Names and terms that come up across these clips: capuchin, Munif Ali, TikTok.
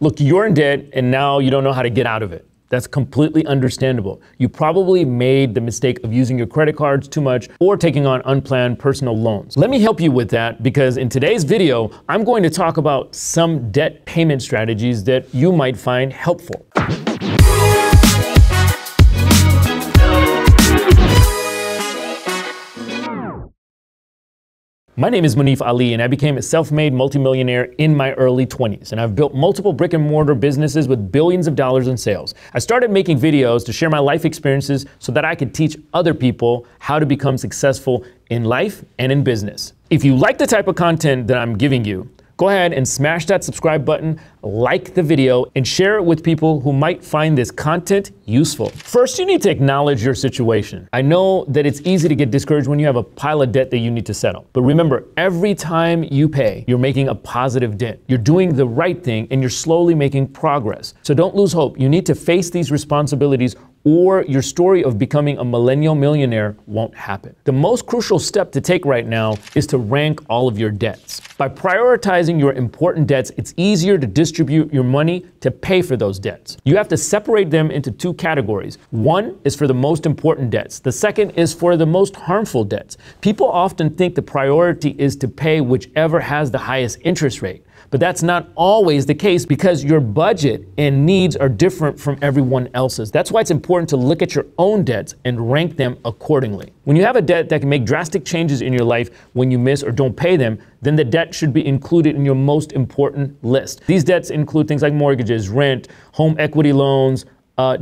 look, you're in debt and now you don't know how to get out of it. That's completely understandable. You probably made the mistake of using your credit cards too much or taking on unplanned personal loans. Let me help you with that, because in today's video, I'm going to talk about some debt payment strategies that you might find helpful. My name is Munif Ali, and I became a self-made multimillionaire in my early 20s, and I've built multiple brick and mortar businesses with billions of dollars in sales. I started making videos to share my life experiences so that I could teach other people how to become successful in life and in business. If you like the type of content that I'm giving you, go ahead and smash that subscribe button, like the video, and share it with people who might find this content useful. First, you need to acknowledge your situation. I know that it's easy to get discouraged when you have a pile of debt that you need to settle. But remember, every time you pay, you're making a positive dent. You're doing the right thing and you're slowly making progress. So don't lose hope. You need to face these responsibilities, or your story of becoming a millennial millionaire won't happen. The most crucial step to take right now is to rank all of your debts. By prioritizing your important debts, it's easier to distribute your money to pay for those debts. You have to separate them into two categories. One is for the most important debts. The second is for the most harmful debts. People often think the priority is to pay whichever has the highest interest rate. But that's not always the case, because your budget and needs are different from everyone else's. That's why it's important to look at your own debts and rank them accordingly. When you have a debt that can make drastic changes in your life when you miss or don't pay them, then the debt should be included in your most important list. These debts include things like mortgages, rent, home equity loans,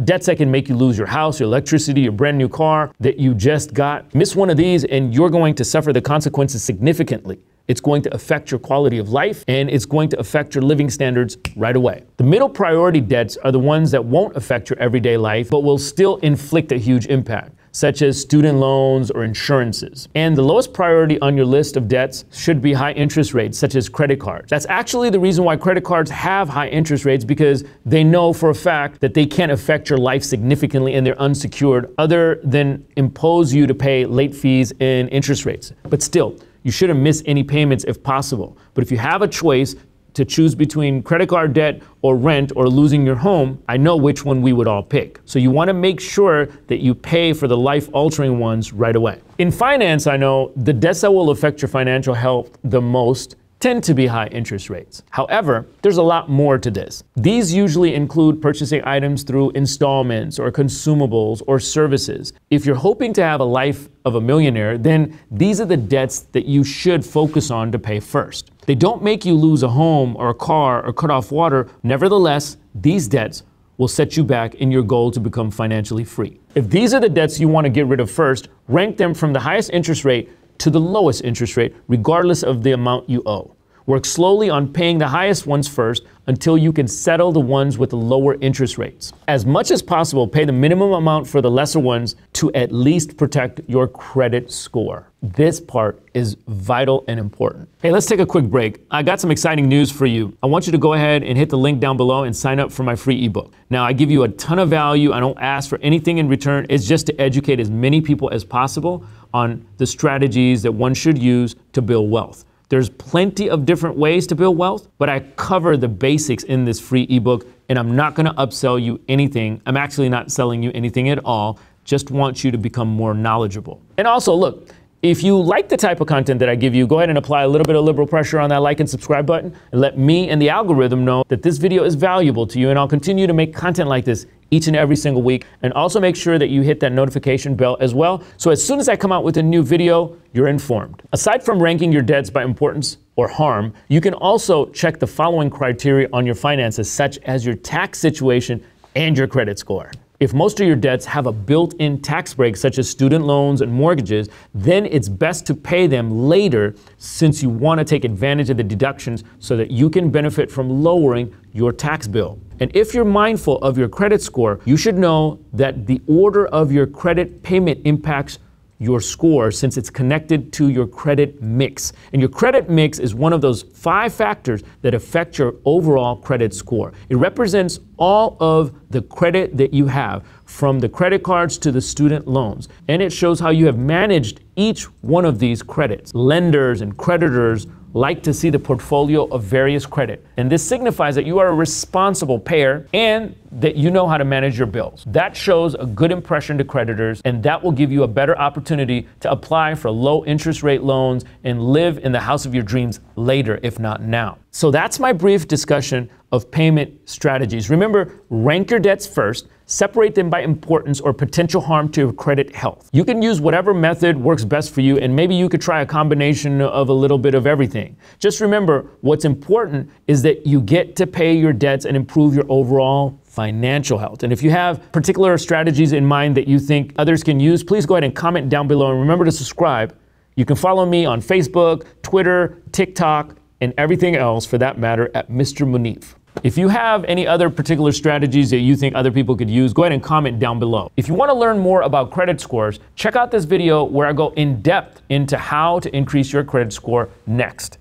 debts that can make you lose your house, your electricity, your brand new car that you just got. Miss one of these and you're going to suffer the consequences significantly. It's going to affect your quality of life, and it's going to affect your living standards right away. The middle priority debts are the ones that won't affect your everyday life, but will still inflict a huge impact, such as student loans or insurances. And the lowest priority on your list of debts should be high interest rates, such as credit cards. That's actually the reason why credit cards have high interest rates, because they know for a fact that they can't affect your life significantly and they're unsecured, other than impose you to pay late fees and interest rates. But still, you shouldn't miss any payments if possible. But if you have a choice to choose between credit card debt or rent or losing your home, I know which one we would all pick. So you want to make sure that you pay for the life-altering ones right away. In finance, I know the debts that will affect your financial health the most tend to be high interest rates. However, there's a lot more to this. These usually include purchasing items through installments or consumables or services. If you're hoping to have a life of a millionaire, then these are the debts that you should focus on to pay first. They don't make you lose a home or a car or cut off water. Nevertheless, these debts will set you back in your goal to become financially free. If these are the debts you want to get rid of first, rank them from the highest interest rate to the lowest interest rate, regardless of the amount you owe. Work slowly on paying the highest ones first until you can settle the ones with the lower interest rates. As much as possible, pay the minimum amount for the lesser ones to at least protect your credit score. This part is vital and important. Hey, let's take a quick break. I got some exciting news for you. I want you to go ahead and hit the link down below and sign up for my free ebook. Now, I give you a ton of value. I don't ask for anything in return. It's just to educate as many people as possible on the strategies that one should use to build wealth. There's plenty of different ways to build wealth, but I cover the basics in this free ebook, and I'm not gonna upsell you anything. I'm actually not selling you anything at all. Just want you to become more knowledgeable. And also, look, if you like the type of content that I give you, go ahead and apply a little bit of liberal pressure on that like and subscribe button, and let me and the algorithm know that this video is valuable to you, and I'll continue to make content like this each and every single week. And also make sure that you hit that notification bell as well, so as soon as I come out with a new video, you're informed. Aside from ranking your debts by importance or harm, you can also check the following criteria on your finances, such as your tax situation and your credit score. If most of your debts have a built-in tax break, such as student loans and mortgages, then it's best to pay them later, since you want to take advantage of the deductions so that you can benefit from lowering your tax bill. And if you're mindful of your credit score, you should know that the order of your credit payment impacts your score, since it's connected to your credit mix. And your credit mix is one of those 5 factors that affect your overall credit score. It represents all of the credit that you have, from the credit cards to the student loans. And it shows how you have managed each one of these credits. Lenders and creditors like to see the portfolio of various credit. And this signifies that you are a responsible payer and that you know how to manage your bills. That shows a good impression to creditors, and that will give you a better opportunity to apply for low interest rate loans and live in the house of your dreams later, if not now. So that's my brief discussion of payment strategies. Remember, rank your debts first, separate them by importance or potential harm to your credit health. You can use whatever method works best for you, and maybe you could try a combination of a little bit of everything. Just remember, what's important is that you get to pay your debts and improve your overall financial health. And if you have particular strategies in mind that you think others can use, please go ahead and comment down below, and remember to subscribe. You can follow me on Facebook, Twitter, TikTok, and everything else for that matter at Mr. Munif. If you have any other particular strategies that you think other people could use, go ahead and comment down below. If you want to learn more about credit scores, check out this video where I go in depth into how to increase your credit score next.